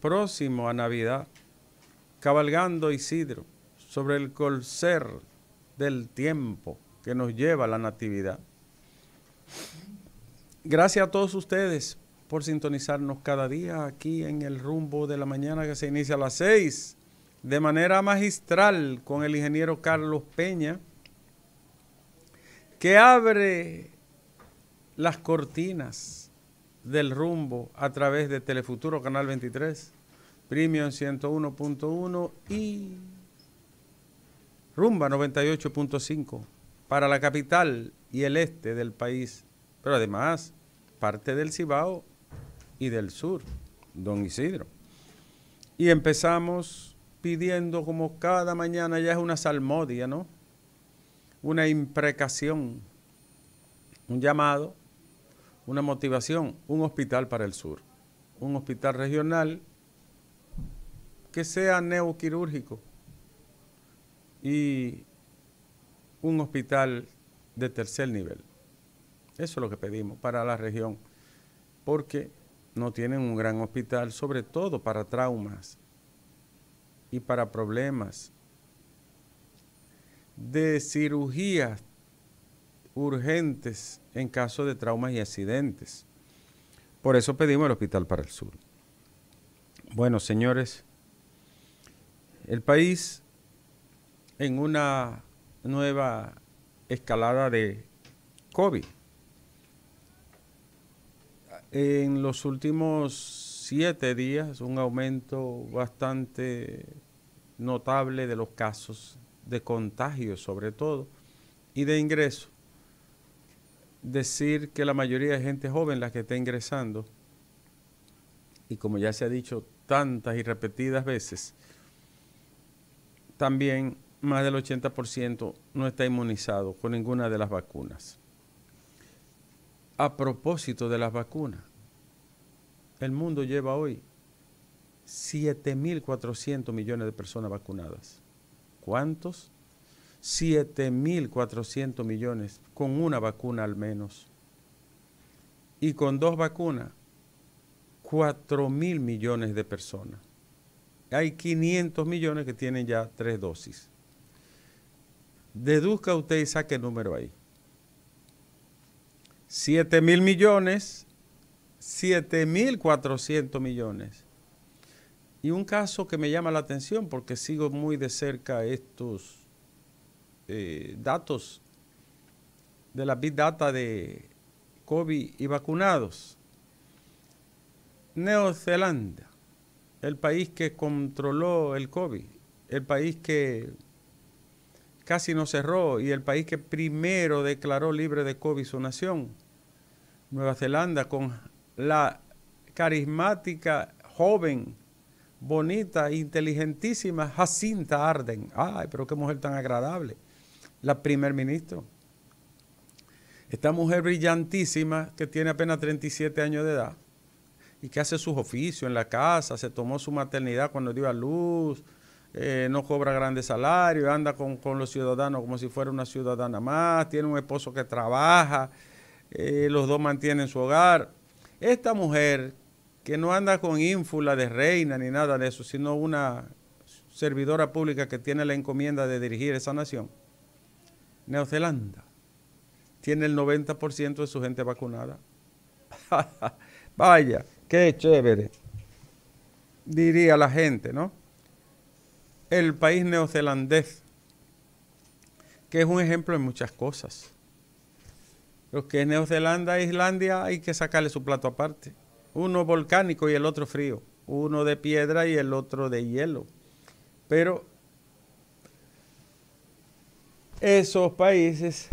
próximo a Navidad, cabalgando Isidro sobre el corcel del tiempo que nos lleva a la Natividad. Gracias a todos ustedes por sintonizarnos cada día aquí en el rumbo de la mañana, que se inicia a las 6 de manera magistral con el ingeniero Carlos Peña, que abre las cortinas del rumbo a través de Telefuturo, Canal 23, Premium 101.1 y Rumba 98.5 para la capital y el este del país, pero además parte del Cibao y del sur, Don Isidro. Y empezamos pidiendo, como cada mañana, ya es una salmodia, ¿no? Una imprecación, un llamado, una motivación, un hospital para el sur, un hospital regional que sea neoquirúrgico y un hospital de tercer nivel. Eso es lo que pedimos para la región, porque no tienen un gran hospital, sobre todo para traumas y para problemas de cirugías urgentes en caso de traumas y accidentes. Por eso pedimos el hospital para el sur. Bueno, señores, el país en una nueva escalada de COVID. En los últimos 7 días, un aumento bastante notable de los casos de contagios, sobre todo, y de ingreso. Decir que la mayoría de gente joven la que está ingresando, y como ya se ha dicho tantas y repetidas veces, también más del 80% no está inmunizado con ninguna de las vacunas. A propósito de las vacunas, el mundo lleva hoy 7.400 millones de personas vacunadas. ¿Cuántos? 7.400 millones con una vacuna al menos. Y con 2 vacunas, 4.000 millones de personas. Hay 500 millones que tienen ya 3 dosis. Deduzca usted y saque el número ahí. 7.000 millones, 7.400 millones. Y un caso que me llama la atención, porque sigo muy de cerca estos datos de la Big Data de COVID y vacunados. Nueva Zelanda, el país que controló el COVID, el país que casi no cerró y el país que primero declaró libre de COVID su nación, Nueva Zelanda, con la carismática, joven, bonita, inteligentísima Jacinda Ardern. ¡Ay, pero qué mujer tan agradable! La primer ministro. Esta mujer brillantísima que tiene apenas 37 años de edad y que hace sus oficios en la casa, se tomó su maternidad cuando dio a luz, no cobra grandes salarios, anda con los ciudadanos como si fuera una ciudadana más, tiene un esposo que trabaja, los dos mantienen su hogar. Esta mujer, que no anda con ínfula de reina ni nada de eso, sino una servidora pública que tiene la encomienda de dirigir esa nación, Nueva Zelanda, tiene el 90% de su gente vacunada. Vaya, qué chévere, diría la gente, ¿no? El país neozelandés, que es un ejemplo en muchas cosas. Lo que es Nueva Zelanda e Islandia hay que sacarle su plato aparte. Uno volcánico y el otro frío, uno de piedra y el otro de hielo. Pero esos países,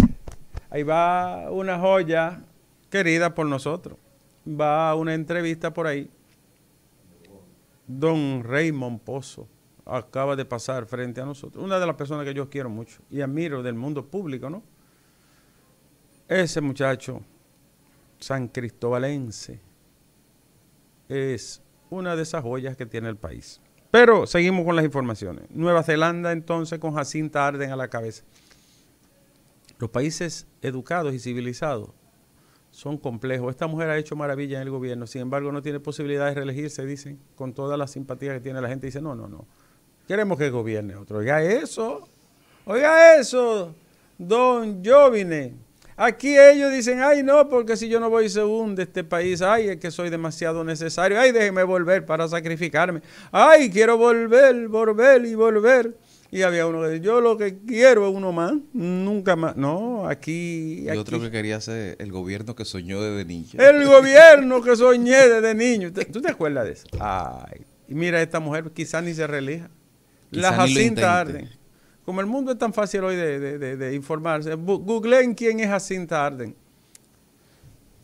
ahí va una joya querida por nosotros. Va a una entrevista por ahí. Don Raymond Pozo acaba de pasar frente a nosotros. Una de las personas que yo quiero mucho y admiro del mundo público, ¿no? Ese muchacho san cristobalense es una de esas joyas que tiene el país. Pero seguimos con las informaciones. Nueva Zelanda, entonces, con Jacinda Ardern a la cabeza. Los países educados y civilizados son complejos. Esta mujer ha hecho maravilla en el gobierno, sin embargo no tiene posibilidad de reelegirse, dicen, con toda la simpatía que tiene la gente. Dice, no, no, no, queremos que gobierne otro. Oiga eso, don Jovine. Aquí ellos dicen, ay no, porque si yo no voy se hunde este país, ay es que soy demasiado necesario, ay déjenme volver para sacrificarme, ay quiero volver, volver y volver. Y había uno que decía, yo lo que quiero es uno más, nunca más. No, aquí... Y otro que quería ser el gobierno que soñó desde niño. El gobierno que soñé desde niño. ¿Tú te acuerdas de eso? Ay, y mira, esta mujer quizás ni se reelija. La Jacinda Ardern. Como el mundo es tan fácil hoy de informarse, googleen quién es Jacinda Ardern.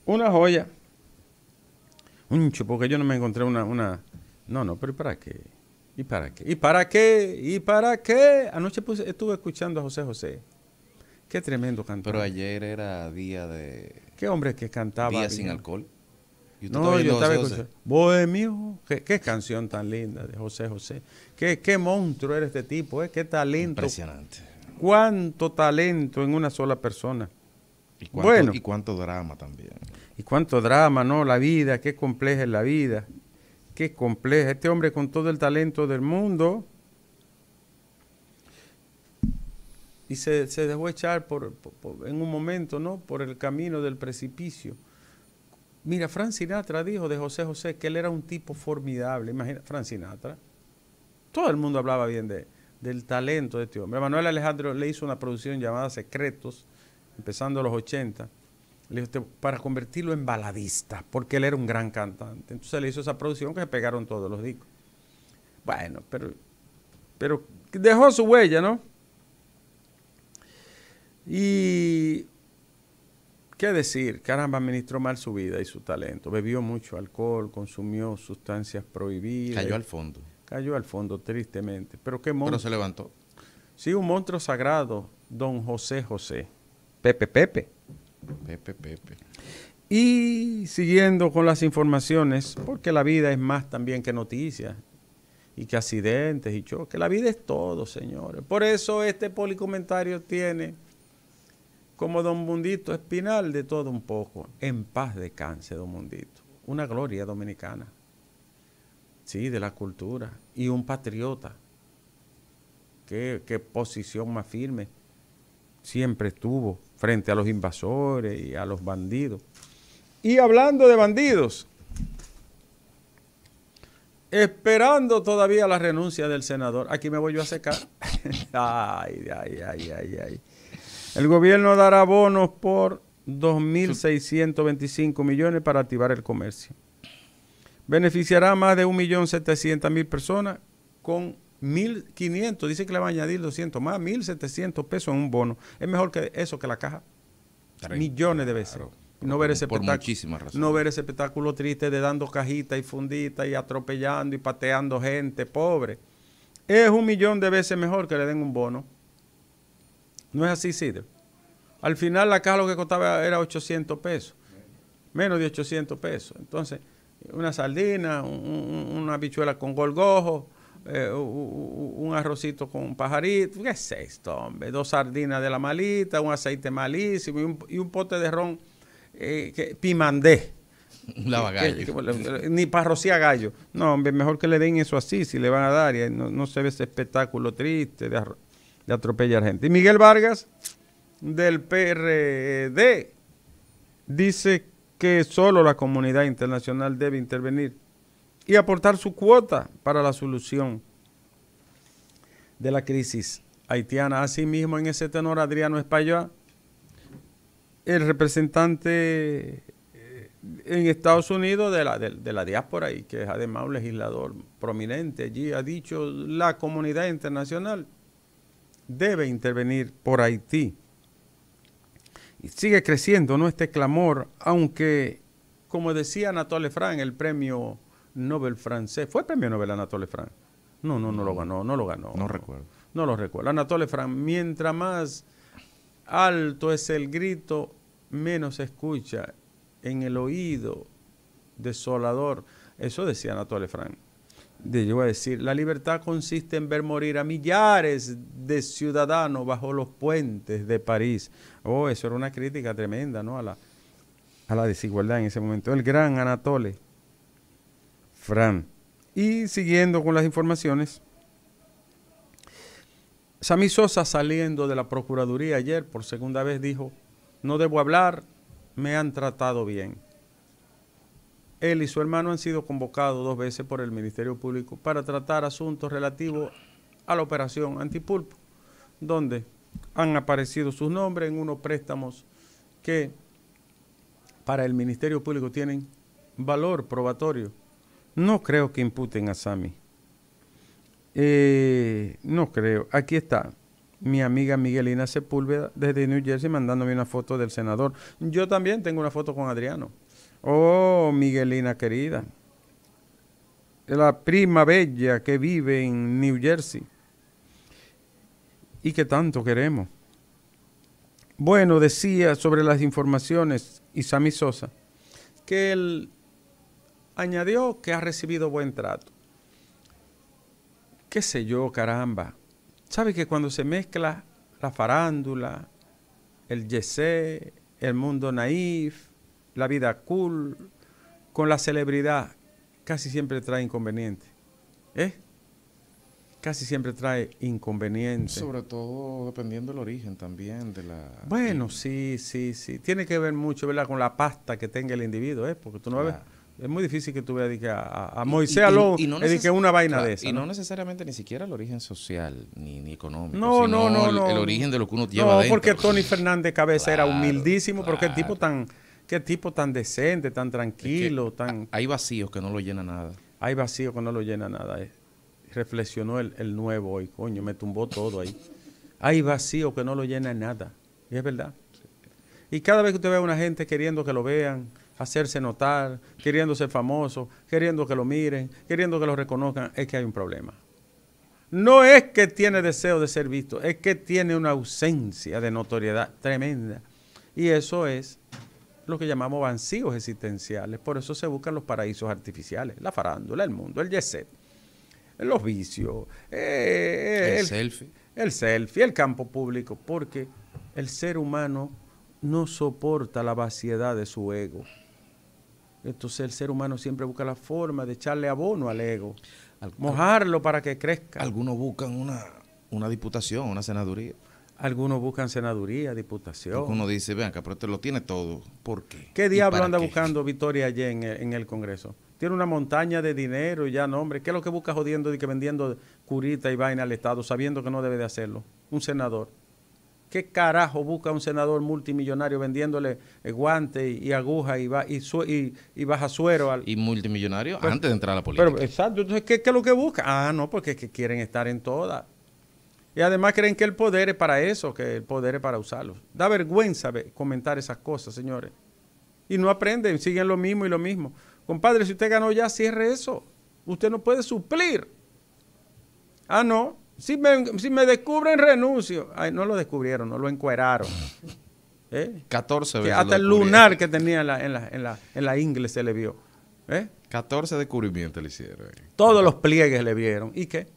Una joya. Uncho, porque yo no me encontré una... No, no, pero ¿para qué? ¿Y para qué? ¿Y para qué? ¿Y para qué? Anoche estuve escuchando a José José. Qué tremendo cantante. Pero ayer era día de... ¿Qué hombre que cantaba? Día sin alcohol. No, yo estaba escuchando. Bohemio. Qué canción tan linda de José José. Qué monstruo era este tipo, ¿eh? Qué talento. Impresionante. Cuánto talento en una sola persona. Bueno. Y cuánto drama también. Y cuánto drama, ¿no? La vida, qué compleja es la vida. Qué compleja. Este hombre con todo el talento del mundo y se dejó echar por en un momento, ¿no? Por el camino del precipicio. Mira, Frank Sinatra dijo de José José que él era un tipo formidable. Imagina, Frank Sinatra. Todo el mundo hablaba bien del talento de este hombre. Manuel Alejandro le hizo una producción llamada Secretos, empezando a los 80. Le dijo, para convertirlo en baladista, porque él era un gran cantante. Entonces le hizo esa producción que se pegaron todos los discos. Bueno, pero dejó su huella, ¿no? Y qué decir, caramba, administró mal su vida y su talento. Bebió mucho alcohol, consumió sustancias prohibidas. Cayó al fondo. Cayó al fondo, tristemente. Pero qué monstruo. Pero se levantó. Sí, un monstruo sagrado, don José José. Pepe. Y siguiendo con las informaciones, porque la vida es más también que noticias y que accidentes y choques. La vida es todo, señores. Por eso este policomentario tiene, como don Mundito Espinal, de todo un poco. En paz descanse, don Mundito. Una gloria dominicana. Sí, de la cultura. Y un patriota. Qué posición más firme siempre estuvo frente a los invasores y a los bandidos. Y hablando de bandidos, esperando todavía la renuncia del senador. Aquí me voy yo a secar. Ay. El gobierno dará bonos por 2.625 millones para activar el comercio. Beneficiará a más de 1.700.000 personas con 1.500, dice que le va a añadir 200 más, 1.700 pesos en un bono. Es mejor que eso, que la caja. 30, millones de veces. Claro, no ver ese espectáculo. Por muchísimas razones. No ver ese espectáculo triste de dando cajitas y funditas y atropellando y pateando gente pobre. Es 1.000.000 de veces mejor que le den un bono. No es así, Sidro. Al final la caja lo que costaba era 800 pesos. Menos de 800 pesos. Entonces, una sardina, una habichuela con gorgojo, un arrocito con un pajarito, ¿qué es esto, hombre? 2 sardinas de la malita, un aceite malísimo y un pote de ron pimandé. Lavagallo. Ni para rociar gallo. No, hombre, mejor que le den eso así, si le van a dar, y no se ve ese espectáculo triste de atropellar gente. Y Miguel Vargas, del PRD, dice que solo la comunidad internacional debe intervenir y aportar su cuota para la solución de la crisis haitiana. Asimismo, en ese tenor, Adriano Espaillat, el representante en Estados Unidos de la diáspora, y que es además un legislador prominente allí, ha dicho la comunidad internacional debe intervenir por Haití. Y sigue creciendo, ¿no?, este clamor, aunque, como decía Anatole France, el premio Nobel francés. ¿Fue premio Nobel Anatole France? No lo ganó, no recuerdo. No lo recuerdo. Anatole France, mientras más alto es el grito, menos se escucha en el oído desolador. Eso decía Anatole France. Yo voy a decir, la libertad consiste en ver morir a millares de ciudadanos bajo los puentes de París. Oh, eso era una crítica tremenda, ¿no?, a la a la desigualdad en ese momento, el gran Anatole France. Y siguiendo con las informaciones, Sammy Sosa, saliendo de la Procuraduría ayer por segunda vez, dijo: no debo hablar, me han tratado bien. Él y su hermano han sido convocados 2 veces por el Ministerio Público para tratar asuntos relativos a la operación Antipulpo, donde han aparecido sus nombres en unos préstamos que para el Ministerio Público tienen valor probatorio. No creo que imputen a Sammy. No creo. Aquí está mi amiga Miguelina Sepúlveda desde New Jersey mandándome una foto del senador. Yo también tengo una foto con Adriano. Oh, Miguelina querida, la prima bella que vive en New Jersey y que tanto queremos. Bueno, decía sobre las informaciones y Sammy Sosa que él añadió que ha recibido buen trato. Qué sé yo, caramba. ¿Sabe que cuando se mezcla la farándula, el yesé, el mundo naif, la vida cool, con la celebridad, casi siempre trae inconveniente? Casi siempre trae inconvenientes. Sobre todo dependiendo del origen también de la... Bueno, sí. Tiene que ver mucho, ¿verdad?, con la pasta que tenga el individuo, porque tú no ves... Es muy difícil que tú veas a Moisés Aló y no una vaina de esa. Y no necesariamente ni siquiera el origen social ni económico. No, sino el origen de lo que uno lleva dentro. No, porque Tony Fernández Cabeza era humildísimo, pero qué tipo tan decente, tan tranquilo. Es que hay vacíos que no lo llena nada. Hay vacíos que no lo llena nada. Reflexionó el nuevo hoy, coño, me tumbó todo ahí. Hay vacíos que no lo llena nada. Y es verdad. Sí. Y cada vez que usted ve a una gente queriendo que lo vean, hacerse notar, queriendo ser famoso, queriendo que lo miren, queriendo que lo reconozcan, es que hay un problema. No es que tiene deseo de ser visto, es que tiene una ausencia de notoriedad tremenda. Y eso es lo que llamamos vacíos existenciales. Por eso se buscan los paraísos artificiales, la farándula, el mundo, el jet-set, los vicios, el selfie, el campo público, porque el ser humano no soporta la vaciedad de su ego. Entonces el ser humano siempre busca la forma de echarle abono al ego, mojarlo para que crezca. Algunos buscan una diputación, una senaduría. Algunos buscan senaduría, diputación. Algunos dicen, ven acá, pero te lo tiene todo. ¿Por qué? ¿Qué diablo anda buscando Victoria allá en el Congreso? Tiene una montaña de dinero y ya, no, hombre. ¿Qué es lo que busca jodiendo y que vendiendo curita y vaina al Estado, sabiendo que no debe de hacerlo? Un senador. ¿Qué carajo busca un senador multimillonario vendiéndole guantes y agujas y baja suero? Y multimillonario antes de entrar a la política. Pero, exacto. Entonces, ¿qué es lo que busca? Ah, no, porque es que quieren estar en todas. Y además creen que el poder es para eso, que el poder es para usarlo. Da vergüenza comentar esas cosas, señores. Y no aprenden, siguen lo mismo y lo mismo. Compadre, si usted ganó ya, cierre eso. Usted no puede suplir. Ah, no. Si me descubren, renuncio. Ay, no lo descubrieron, no lo encueraron. 14 veces. Hasta el lunar que tenía en la ingle se le vio. 14 descubrimientos le hicieron. Todos los pliegues le vieron. ¿Y qué?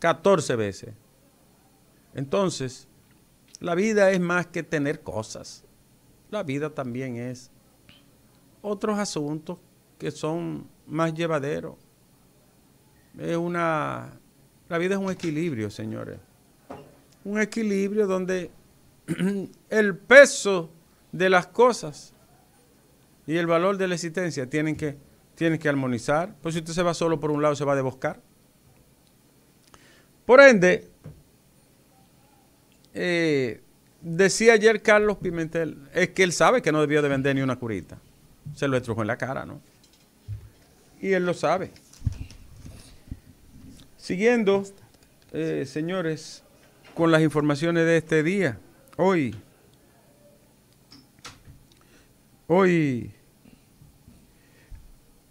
14 veces. Entonces, la vida es más que tener cosas. La vida también es otros asuntos que son más llevaderos. La vida es un equilibrio, señores. Un equilibrio donde el peso de las cosas y el valor de la existencia tienen que armonizar. Pues si usted se va solo por un lado, se va a desboscar. Por ende, decía ayer Carlos Pimentel, es que él sabe que no debió de vender ni una curita. Se lo estrujó en la cara, ¿no? Y él lo sabe. Siguiendo, señores, con las informaciones de este día, hoy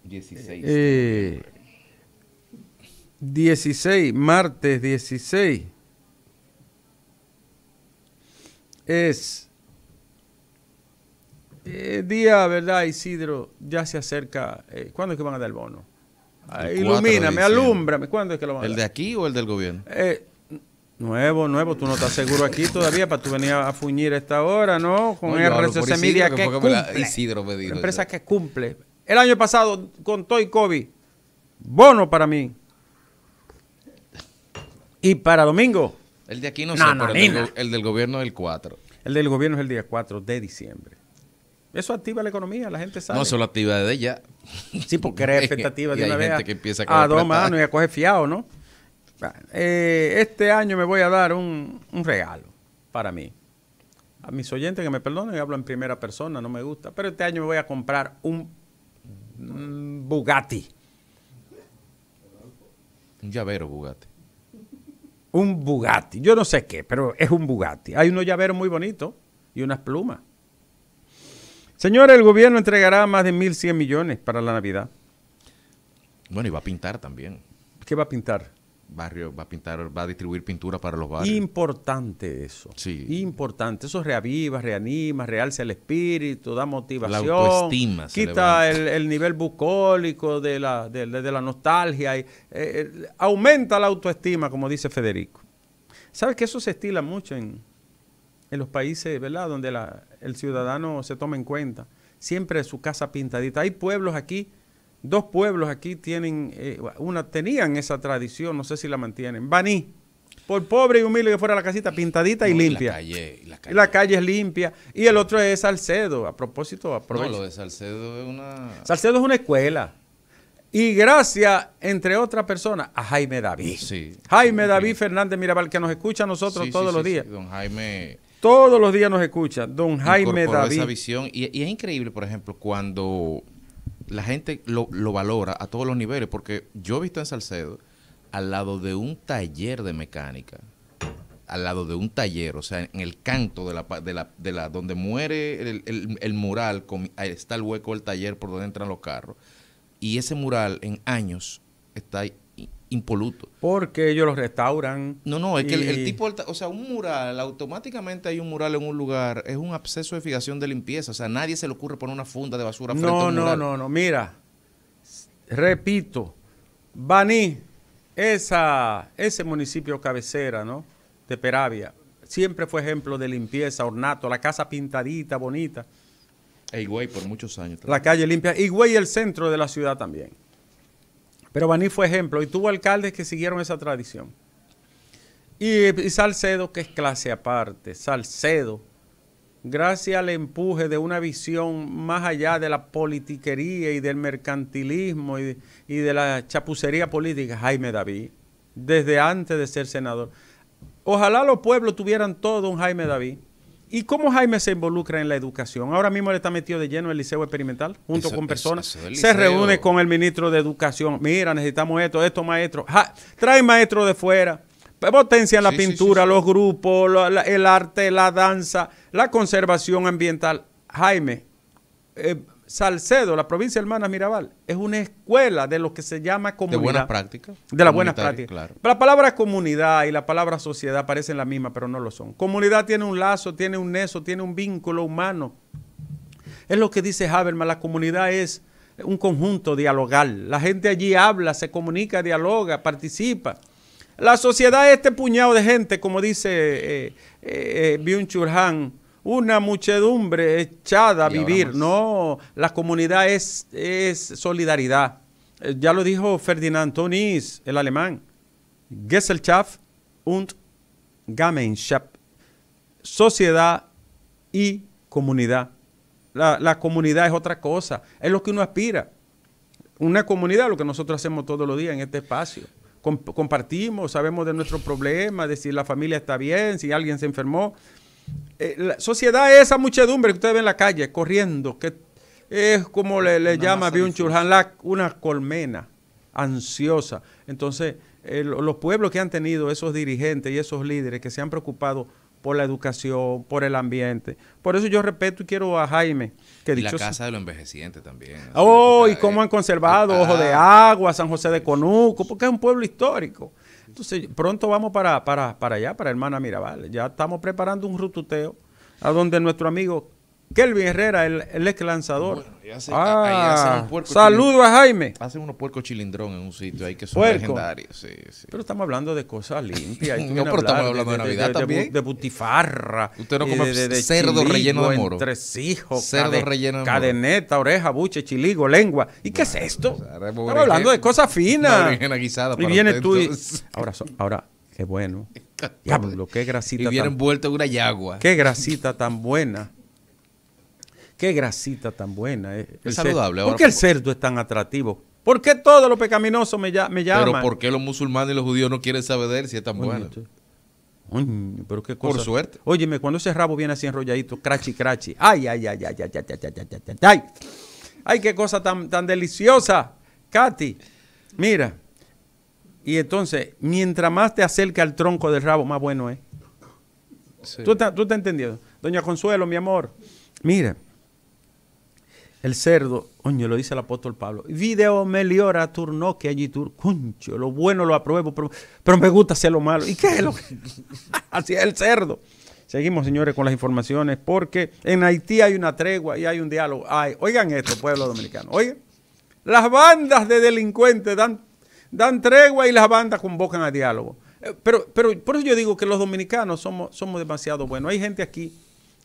16, martes 16, es día, ¿verdad, Isidro? Ya se acerca, ¿cuándo es que van a dar el bono? Ilumíname, alúmbrame. ¿Cuándo es que lo van a dar? ¿El de aquí o el del gobierno? Nuevo, tú no estás seguro aquí todavía para tú venir a fuñir a esta hora, ¿no? Con RCC Media que cumple, Isidro me dijo, empresa que cumple. El año pasado, con todo y COVID, bono para mí. Y para domingo. El de aquí no sé, pero el del gobierno es el 4. El del gobierno es el día 4 de diciembre. Eso activa la economía, la gente sabe. No, eso lo activa desde ya. Sí, porque era expectativa de una vez. Hay gente que empieza a dos manos y a coger fiado, ¿no? Este año me voy a dar un regalo para mí. A mis oyentes que me perdonen, hablo en primera persona, no me gusta. Pero este año me voy a comprar un Bugatti. Un llavero Bugatti. Un Bugatti. Yo no sé qué, pero es un Bugatti. Hay unos llaveros muy bonitos y unas plumas. Señores, el gobierno entregará más de 1.100 millones para la Navidad. Bueno, y va a pintar también. ¿Qué va a pintar? Barrio, va a pintar, va a distribuir pintura para los barrios. Importante eso. Sí. Importante. Eso reaviva, reanima, realza el espíritu, da motivación. La autoestima. Quita el nivel bucólico de la nostalgia. Y, aumenta la autoestima, como dice Federico. ¿Sabes que eso se estila mucho en los países, ¿verdad? Donde el ciudadano se toma en cuenta. Siempre su casa pintadita. Hay pueblos aquí. Dos pueblos aquí tienen, tenían esa tradición, no sé si la mantienen. Baní, por pobre y humilde que fuera la casita, pintadita y limpia. La calle es limpia. Y el otro es Salcedo, a propósito. No, lo de Salcedo es una... Salcedo es una escuela. Y gracias, entre otras personas, a Jaime David. Sí. Jaime David Fernández Mirabal, que nos escucha a nosotros todos los días. Sí, don Jaime... Todos los días nos escucha, don Jaime David. Esa visión. Y es increíble, por ejemplo, cuando... La gente lo valora a todos los niveles, porque yo he visto en Salcedo, al lado de un taller de mecánica, al lado de un taller, o sea, en el canto de la donde muere el mural, está el hueco del taller por donde entran los carros, y ese mural en años está impoluto. Porque ellos lo restauran. No, es que el tipo, o sea, un mural, automáticamente hay un mural en un lugar, es un absceso de fijación de limpieza, o sea, nadie se le ocurre poner una funda de basura frente a un mural. No, mira, repito, Baní, ese municipio cabecera, ¿no?, de Peravia, siempre fue ejemplo de limpieza, ornato, la casa pintadita, bonita. E Higüey por muchos años también. La calle limpia, Higüey el centro de la ciudad también. Pero Baní fue ejemplo y tuvo alcaldes que siguieron esa tradición. Y Salcedo, que es clase aparte, Salcedo, gracias al empuje de una visión más allá de la politiquería y del mercantilismo y de la chapucería política, Jaime David, desde antes de ser senador. Ojalá los pueblos tuvieran todo un Jaime David. ¿Y cómo Jaime se involucra en la educación? Ahora mismo él está metido de lleno en el Liceo Experimental, junto con personas. Se reúne con el ministro de Educación. Mira, necesitamos esto maestro. Trae maestros de fuera. Potencian la pintura, los grupos, el arte, la danza, la conservación ambiental. Jaime, Salcedo, la provincia de Hermanas Mirabal, es una escuela de lo que se llama comunidad. De buenas prácticas. De las buenas prácticas. Claro. La palabra comunidad y la palabra sociedad parecen la misma, pero no lo son. Comunidad tiene un lazo, tiene un nexo, tiene un vínculo humano. Es lo que dice Habermas, la comunidad es un conjunto dialogal. La gente allí habla, se comunica, dialoga, participa. La sociedad es este puñado de gente, como dice Byung-Chul Han, una muchedumbre echada a vivir. No, la comunidad es solidaridad. Ya lo dijo Ferdinand Tönnies, el alemán. Gesellschaft und Gemeinschaft. Sociedad y comunidad. La comunidad es otra cosa. Es lo que uno aspira. Una comunidad, lo que nosotros hacemos todos los días en este espacio. Compartimos, sabemos de nuestros problemas, de si la familia está bien, si alguien se enfermó. La sociedad es esa muchedumbre que ustedes ven en la calle, corriendo, que es como le llama Byung-Chul Han, una colmena ansiosa. Entonces, los pueblos que han tenido esos dirigentes y esos líderes que se han preocupado por la educación, por el ambiente. Por eso yo respeto y quiero a Jaime. Que y la Casa de los Envejecientes también. Oh, y cómo han conservado Ojo de Agua, San José de Conuco, porque es un pueblo histórico. Entonces, pronto vamos para allá, para Hermana Mirabal. Ya estamos preparando un rututeo a donde nuestro amigo Kelvin Herrera, el ex lanzador. Bueno, saludos a Jaime. Hacen unos puercos chilindrón en un sitio ahí que son legendarios. Sí, sí. Pero estamos hablando de cosas limpias. Y no, pero estamos hablando de Navidad también. De butifarra. Usted no come cerdo relleno de moro. Entresijos, cerdo relleno de moro. Cadeneta, oreja, buche, chiligo, lengua. ¿Y qué es esto? Estamos hablando de cosas finas. Y vienes tú y... Ahora, qué bueno. Diablo, qué grasita. Y viene envuelto en una yagua. Qué grasita tan buena. Qué grasita tan buena. Es saludable. ¿Por qué el cerdo es tan atractivo? ¿Por qué todo lo pecaminoso me llaman? Pero ¿por qué los musulmanes y los judíos no quieren saber de él si es tan bueno? Pero qué cosa. Por suerte. Óyeme, cuando ese rabo viene así enrolladito, crachi, crachi. Ay, ay, ay, ay, ay, ay, ay, ay, ay, ay, ay. Ay, qué cosa tan deliciosa, Katy. Mira. Y entonces, mientras más te acerca al tronco del rabo, más bueno es. Sí. ¿Tú te entendiendo? Doña Consuelo, mi amor. Mira. El cerdo, coño, lo dice el apóstol Pablo. Video meliora turno que allí tur. Concho, lo bueno lo apruebo, pero me gusta hacer lo malo. ¿Y qué es lo que? Así es el cerdo. Seguimos, señores, con las informaciones, porque en Haití hay una tregua y hay un diálogo. Ay, oigan esto, pueblo dominicano. Oigan, las bandas de delincuentes dan tregua y las bandas convocan a diálogo. Pero por eso yo digo que los dominicanos somos demasiado buenos. Hay gente aquí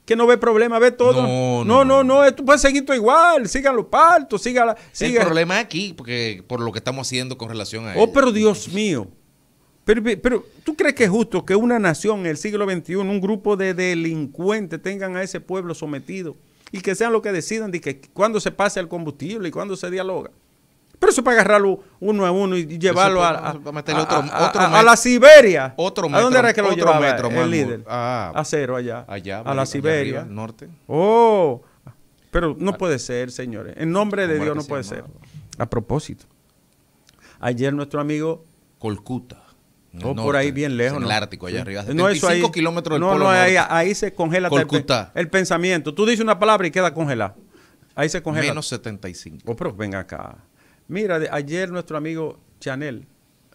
que no ve problema, ve todo. No, esto puede seguir todo igual, sigan los partos, sigan. El problema es aquí, porque por lo que estamos haciendo con relación a eso. Oh, pero Dios mío. Pero, ¿tú crees que es justo que una nación en el siglo XXI, un grupo de delincuentes tengan a ese pueblo sometido y que sean los que decidan de que cuándo se pase el combustible y cuándo se dialoga? Pero eso para agarrarlo uno a uno y llevarlo a la Siberia. Otro metro. ¿A dónde era que lo llevaba el líder? A cero allá. A la Siberia. Arriba, norte. Oh, pero no puede ser, señores. En nombre de Dios no puede ser. A propósito, ayer nuestro amigo Colcuta. Oh, norte, por ahí bien lejos. En el Ártico, allá arriba. 75 kilómetros del polo norte. Ahí se congela el pensamiento. Tú dices una palabra y queda congelada. Ahí se congela. Menos 75. Oh, pero venga acá. Mira, ayer nuestro amigo Chanel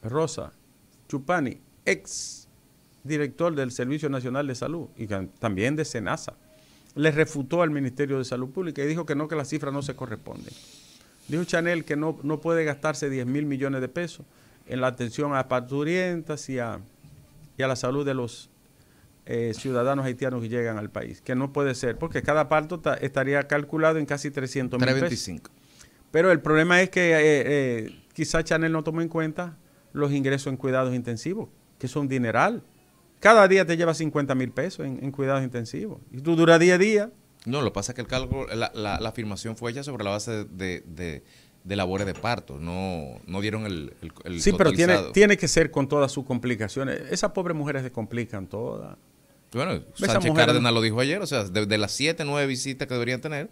Rosa Chupani, ex director del Servicio Nacional de Salud y también de SENASA, le refutó al Ministerio de Salud Pública y dijo que no, que las cifras no se corresponden. Dijo Chanel que no puede gastarse 10.000 millones de pesos en la atención a parturientas y a la salud de los ciudadanos haitianos que llegan al país, que no puede ser, porque cada parto estaría calculado en casi 300.000 pesos. Pero el problema es que quizá Chanel no tomó en cuenta los ingresos en cuidados intensivos, que son dineral. Cada día te lleva 50.000 pesos en cuidados intensivos. Y tú duras 10 días. No, lo que pasa es que el cálculo, la afirmación fue hecha sobre la base de labores de parto. No dieron el sí, totalizado. Pero tiene que ser con todas sus complicaciones. Esas pobres mujeres se complican todas. Bueno, Sánchez Cárdenas lo dijo ayer. O sea, de las 7, 9 visitas que deberían tener,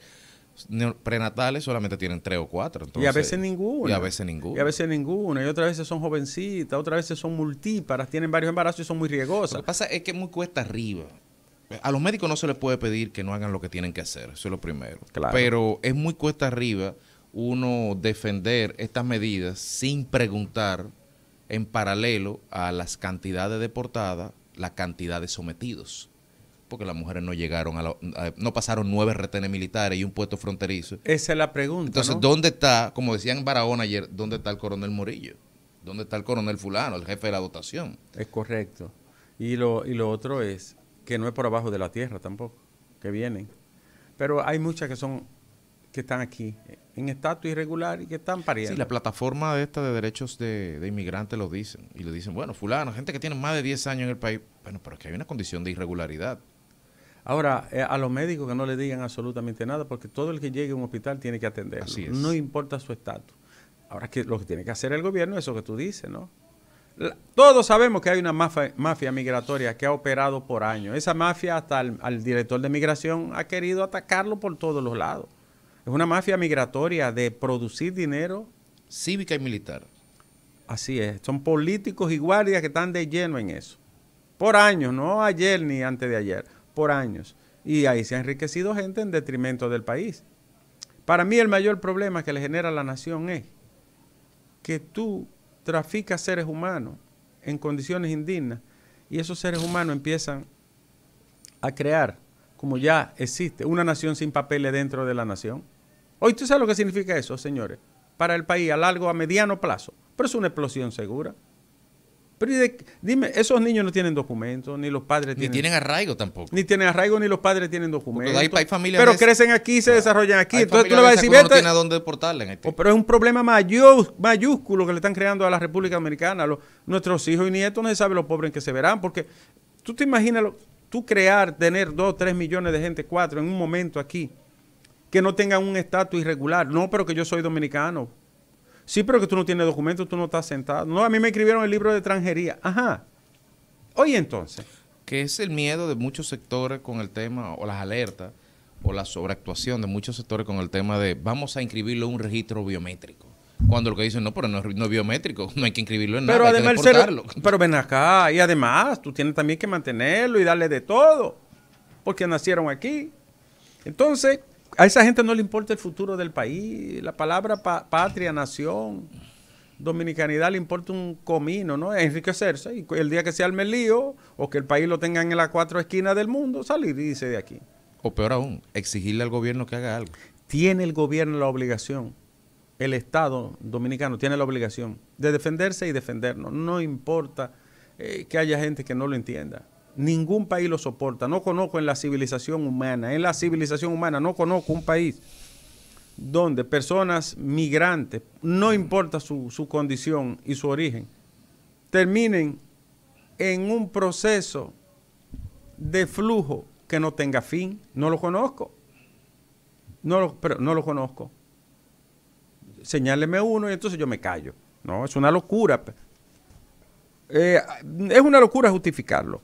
prenatales solamente tienen 3 o 4. Entonces, y a veces ninguna. Y otras veces son jovencitas, otras veces son multíparas, tienen varios embarazos y son muy riesgosas. Lo que pasa es que es muy cuesta arriba. A los médicos no se les puede pedir que no hagan lo que tienen que hacer, eso es lo primero. Claro. Pero es muy cuesta arriba uno defender estas medidas sin preguntar en paralelo a las cantidades deportadas, la cantidad de sometidos. Porque las mujeres no llegaron no pasaron 9 retenes militares y un puesto fronterizo. Esa es la pregunta. Entonces, ¿no? ¿Dónde está, como decían en Barahona ayer, dónde está el coronel Murillo? ¿Dónde está el coronel fulano, el jefe de la dotación? Es correcto. Y lo otro es que no es por abajo de la tierra tampoco, que vienen. Pero hay muchas que están aquí, en estatus irregular y que están pariendo. Sí, la plataforma esta de derechos de inmigrantes lo dicen. Y le dicen, bueno, fulano, gente que tiene más de 10 años en el país. Bueno, pero es que hay una condición de irregularidad. Ahora, a los médicos que no le digan absolutamente nada, porque todo el que llegue a un hospital tiene que atenderlo. Así es. No importa su estatus. Ahora, lo que tiene que hacer el gobierno es eso que tú dices, ¿no? Todos sabemos que hay una mafia migratoria que ha operado por años. Esa mafia, hasta al director de migración, ha querido atacarlo por todos los lados. Es una mafia migratoria de producir dinero. Cívica y militar. Así es. Son políticos y guardias que están de lleno en eso. Por años, no ayer ni antes de ayer. Por años, y ahí se ha enriquecido gente en detrimento del país. Para mí el mayor problema que le genera a la nación es que tú traficas seres humanos en condiciones indignas y esos seres humanos empiezan a crear como ya existe una nación sin papeles dentro de la nación. Hoy, ¿tú sabes lo que significa eso, señores? Para el país a largo, a mediano plazo. Pero es una explosión segura. Pero dime, esos niños no tienen documentos, ni los padres tienen... Ni tienen arraigo tampoco. Ni tienen arraigo, ni los padres tienen documentos. Hay familias, pero crecen aquí, se desarrollan aquí. Entonces tú le vas a decir... No tiene a dónde deportarla en Haití. Pero es un problema mayúsculo que le están creando a la República Dominicana. Nuestros hijos y nietos no se sabe lo pobres que se verán. Porque tú te imaginas, tú tener 2, 3 millones de gente, 4, en un momento aquí, que no tengan un estatus irregular. No, pero que yo soy dominicano. Sí, pero que tú no tienes documentos, tú no estás sentado. No, a mí me escribieron el libro de extranjería. Ajá. Oye, entonces. Que es el miedo de muchos sectores con el tema, o las alertas, o la sobreactuación de muchos sectores con el tema de vamos a inscribirlo en un registro biométrico. Cuando lo que dicen, no, pero no es biométrico, no hay que inscribirlo en nada, hay que deportarlo. Pero ven acá, y además tú tienes también que mantenerlo y darle de todo, porque nacieron aquí. Entonces... A esa gente no le importa el futuro del país, la palabra patria, nación, dominicanidad le importa un comino, ¿no? Enriquecerse y el día que se arme el lío o que el país lo tengan en las 4 esquinas del mundo, salir y irse de aquí. O peor aún, exigirle al gobierno que haga algo. Tiene el gobierno la obligación, el Estado dominicano tiene la obligación de defenderse y defendernos. No importa que haya gente que no lo entienda. Ningún país lo soporta. No conozco en la civilización humana. En la civilización humana no conozco un país donde personas migrantes, no importa su condición y su origen, terminen en un proceso de flujo que no tenga fin. No lo conozco. No lo conozco. Señáleme uno y entonces yo me callo. No, es una locura. Es una locura justificarlo.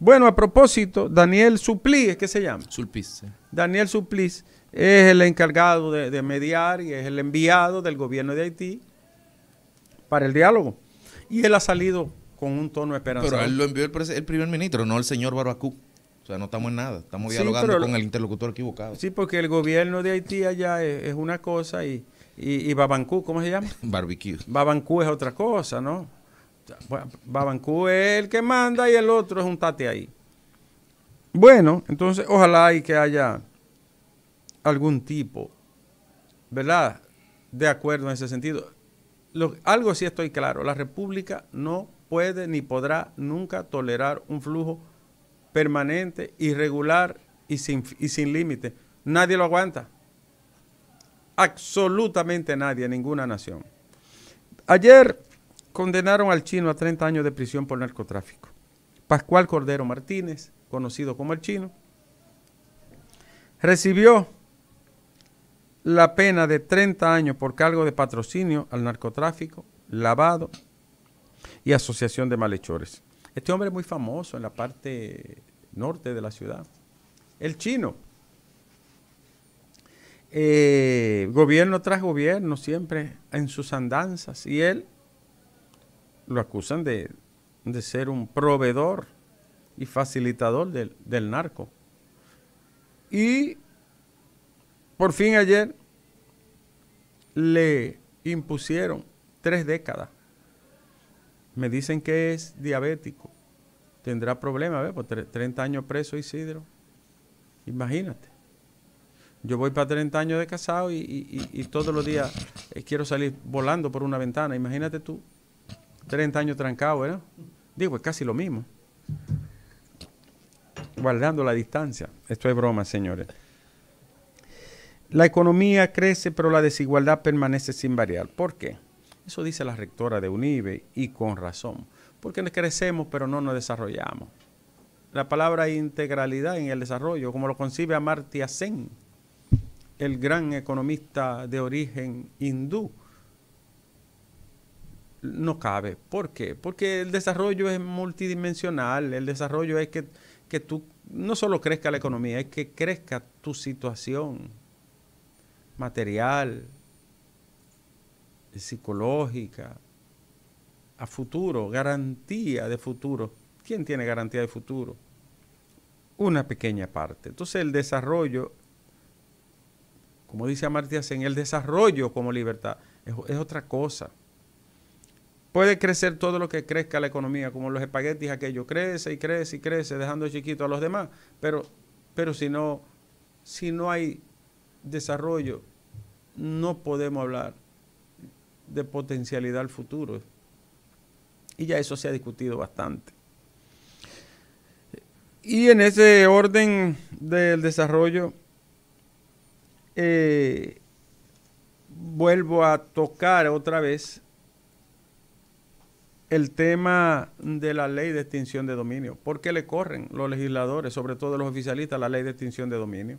Bueno, a propósito, Daniel Supplice, ¿qué se llama? Sulpice. Daniel Supplice es el encargado de mediar y es el enviado del gobierno de Haití para el diálogo. Y él ha salido con un tono esperanzador. Pero él lo envió el primer ministro, no el señor Barbecue. O sea, no estamos en nada, estamos dialogando con el interlocutor equivocado. Sí, porque el gobierno de Haití allá es una cosa y Barbecue, ¿cómo se llama? Barbecue. Barbecue es otra cosa, ¿no? Barbecue es el que manda y el otro es un tate ahí. Bueno, entonces ojalá y que haya algún tipo, ¿verdad?, de acuerdo en ese sentido. Algo sí estoy claro, la República no puede ni podrá nunca tolerar un flujo permanente, irregular y sin límite. Nadie lo aguanta. Absolutamente nadie, ninguna nación. Ayer condenaron al chino a 30 años de prisión por narcotráfico. Pascual Cordero Martínez, conocido como el chino, recibió la pena de 30 años por cargo de patrocinio al narcotráfico, lavado y asociación de malhechores. Este hombre es muy famoso en la parte norte de la ciudad. El chino. Gobierno tras gobierno, siempre en sus andanzas. Y él lo acusan de ser un proveedor y facilitador del narco. Y por fin ayer le impusieron 3 décadas. Me dicen que es diabético. Tendrá problemas, ¿ves? Por 30 años preso, Isidro. Imagínate. Yo voy para 30 años de casado y todos los días quiero salir volando por una ventana. Imagínate tú. 30 años trancado, ¿verdad? Digo, es casi lo mismo. Guardando la distancia. Esto es broma, señores. La economía crece, pero la desigualdad permanece sin variar. ¿Por qué? Eso dice la rectora de UNIBE y con razón. Porque crecemos, pero no nos desarrollamos. La palabra integralidad en el desarrollo, como lo concibe Amartya Sen, el gran economista de origen hindú, no cabe. ¿Por qué? Porque el desarrollo es multidimensional. El desarrollo es que tú no solo crezca la economía, es que crezca tu situación material, psicológica, a futuro, garantía de futuro. ¿Quién tiene garantía de futuro? Una pequeña parte. Entonces el desarrollo, como dice Amartya Sen, el desarrollo como libertad es otra cosa. Puede crecer todo lo que crezca la economía, como los espaguetis, aquello crece y crece y crece, dejando chiquito a los demás, pero Pero si no hay desarrollo, no podemos hablar de potencialidad al futuro. Y ya eso se ha discutido bastante. Y en ese orden del desarrollo, vuelvo a tocar otra vez el tema de la ley de extinción de dominio. ¿Por qué le corren los legisladores, sobre todo los oficialistas, la ley de extinción de dominio?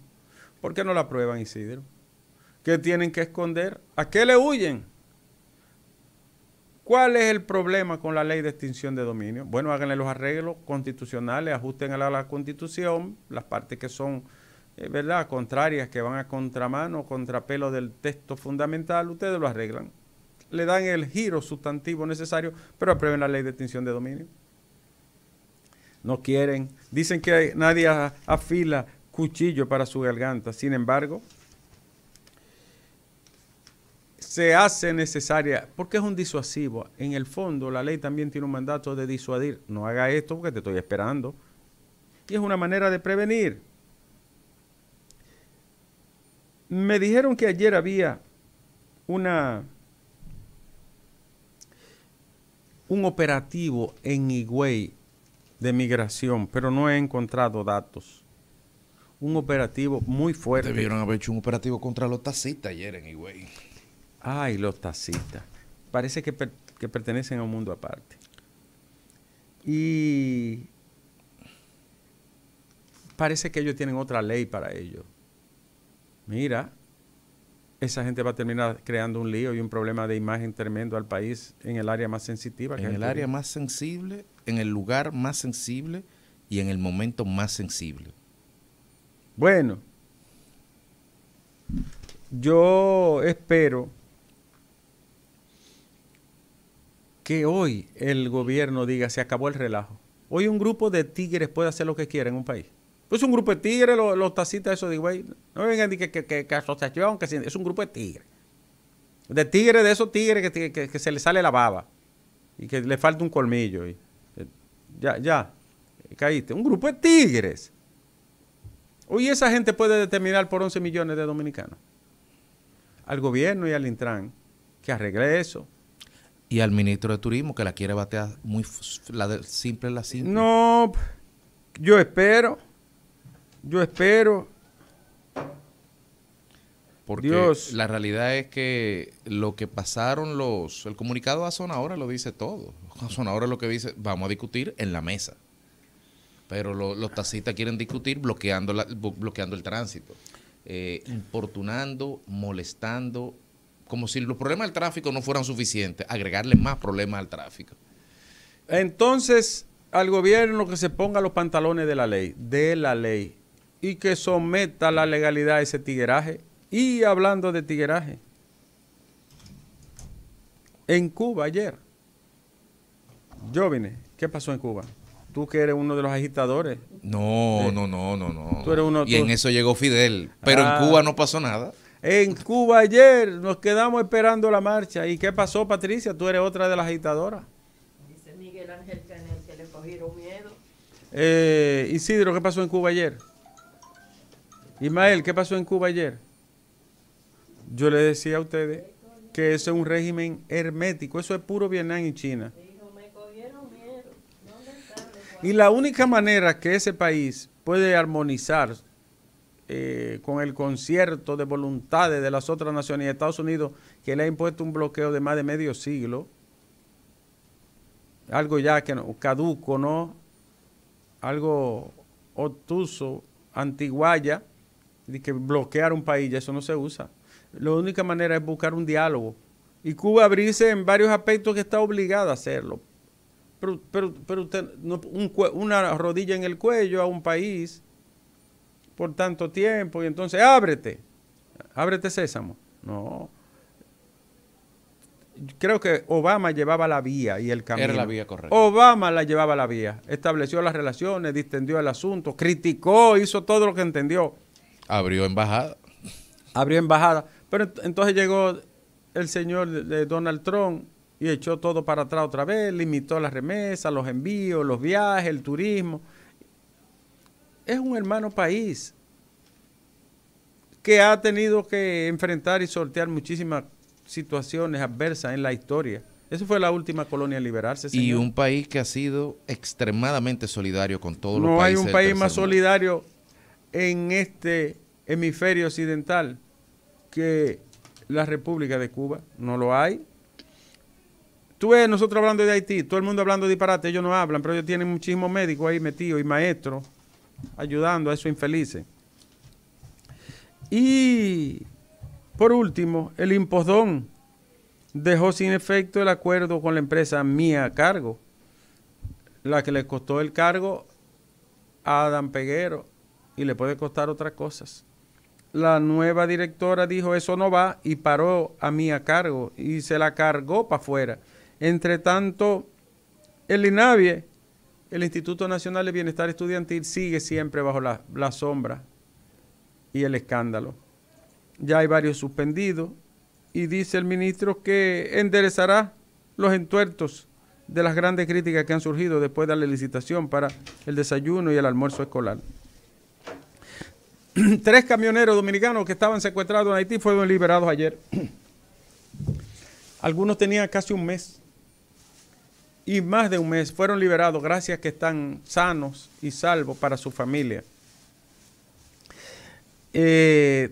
¿Por qué no la aprueban, Isidro? ¿Qué tienen que esconder? ¿A qué le huyen? ¿Cuál es el problema con la ley de extinción de dominio? Bueno, háganle los arreglos constitucionales, ajusten a la Constitución, las partes que son, ¿verdad?, contrarias, que van a contramano, contrapelo del texto fundamental, ustedes lo arreglan. Le dan el giro sustantivo necesario, pero aprueben la ley de extinción de dominio. No quieren. Dicen que nadie afila cuchillo para su garganta. Sin embargo, se hace necesaria, porque es un disuasivo. En el fondo, la ley también tiene un mandato de disuadir. No haga esto porque te estoy esperando. Y es una manera de prevenir. Me dijeron que ayer había un operativo en Higüey de migración, pero no he encontrado datos. Un operativo muy fuerte. Debieron haber hecho un operativo contra los taxistas ayer en Higüey. Ay, los taxistas. Parece que pertenecen a un mundo aparte. Y parece que ellos tienen otra ley para ellos. Mira, esa gente va a terminar creando un lío y un problema de imagen tremendo al país en el área más sensitiva. En el área más sensible, en el lugar más sensible y en el momento más sensible. Bueno, yo espero que hoy el gobierno diga, se acabó el relajo. Hoy un grupo de tigres puede hacer lo que quiera en un país. Pues un grupo de tigres, los taxistas, eso de güey, no vengan que asociación, que es un grupo de tigres. De tigres, de esos tigres que se les sale la baba y que le falta un colmillo. Y, ya, caíste. Un grupo de tigres. Hoy esa gente puede determinar por 11 millones de dominicanos. Al gobierno y al Intran, que arregle eso. Y al ministro de Turismo, que la quiere batear muy simple. No, yo espero. Porque Dios, la realidad es que lo que pasaron el comunicado a Sonahora lo dice todo. A Sonahora lo que dice, vamos a discutir en la mesa. Pero los taxistas quieren discutir bloqueando el tránsito. Importunando, molestando, como si los problemas del tráfico no fueran suficientes, agregarle más problemas al tráfico. Entonces, al gobierno que se ponga los pantalones de la ley, y que someta la legalidad a ese tigueraje. Y hablando de tigueraje, en Cuba ayer, Jovine, ¿qué pasó en Cuba? Tú que eres uno de los agitadores. No. Tú eres uno, y en eso llegó Fidel. Pero en Cuba no pasó nada. En Cuba ayer nos quedamos esperando la marcha. ¿Y qué pasó, Patricia? Tú eres otra de las agitadoras. Dice Miguel Ángel Canel que le cogieron miedo. Isidro, ¿qué pasó en Cuba ayer? Ismael, ¿qué pasó en Cuba ayer? Yo le decía a ustedes que eso es un régimen hermético. Eso es puro Vietnam y China. Y la única manera que ese país puede armonizar con el concierto de voluntades de las otras naciones y Estados Unidos, que le ha impuesto un bloqueo de más de medio siglo, algo ya que no, caduco, ¿no? Algo obtuso, antiguaya, de que bloquear un país, ya eso no se usa. La única manera es buscar un diálogo. Y Cuba abrirse en varios aspectos que está obligada a hacerlo. Pero usted, una rodilla en el cuello a un país por tanto tiempo, y entonces ábrete sésamo. No. Creo que Obama llevaba la vía y el camino. Era la vía correcta. Obama la llevaba la vía. Estableció las relaciones, distendió el asunto, criticó, hizo todo lo que entendió. Abrió embajada. Pero entonces llegó el señor de Donald Trump y echó todo para atrás otra vez, limitó las remesas, los envíos, los viajes, el turismo. Es un hermano país. que ha tenido que enfrentar y sortear muchísimas situaciones adversas en la historia. Eso fue la última colonia en liberarse, señor. Y un país que ha sido extremadamente solidario con todos los países. No hay un país más solidario en este hemisferio occidental que la República de Cuba. No lo hay. Tú ves, nosotros hablando de Haití, todo el mundo hablando de disparate, ellos no hablan, pero ellos tienen muchísimos médicos ahí metidos y maestros ayudando a esos infelices. Y por último, el impostón dejó sin efecto el acuerdo con la empresa Mía Cargo, la que le costó el cargo a Adán Peguero y le puede costar otras cosas. La nueva directora dijo eso no va y paró a Mía Cargo y se la cargó para afuera. Entre tanto, el INAVIE, el Instituto Nacional de Bienestar Estudiantil, sigue siempre bajo la sombra y el escándalo. Ya hay varios suspendidos y dice el ministro que enderezará los entuertos de las grandes críticas que han surgido después de la licitación para el desayuno y el almuerzo escolar. 3 camioneros dominicanos que estaban secuestrados en Haití fueron liberados ayer. Algunos tenían casi un mes y más de un mes fueron liberados gracias a que están sanos y salvos para su familia.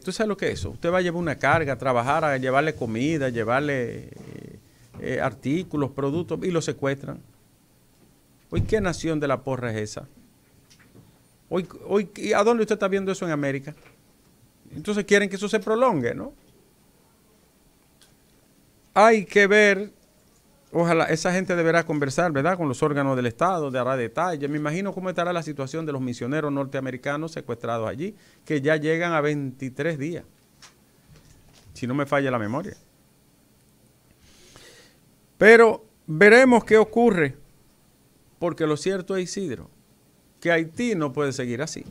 ¿Tú sabes lo que es eso? Usted va a llevar una carga, a trabajar, a llevarle comida, a llevarle artículos, productos, y lo secuestran. Hoy, ¿qué nación de la porra es esa? Hoy, ¿a dónde usted está viendo eso en América? Entonces quieren que eso se prolongue, ¿no? Hay que ver, ojalá, esa gente deberá conversar, ¿verdad?, con los órganos del Estado, dará detalles. Me imagino cómo estará la situación de los misioneros norteamericanos secuestrados allí, que ya llegan a 23 días, si no me falla la memoria. Pero veremos qué ocurre, porque lo cierto es, Isidro, que Haití no puede seguir así.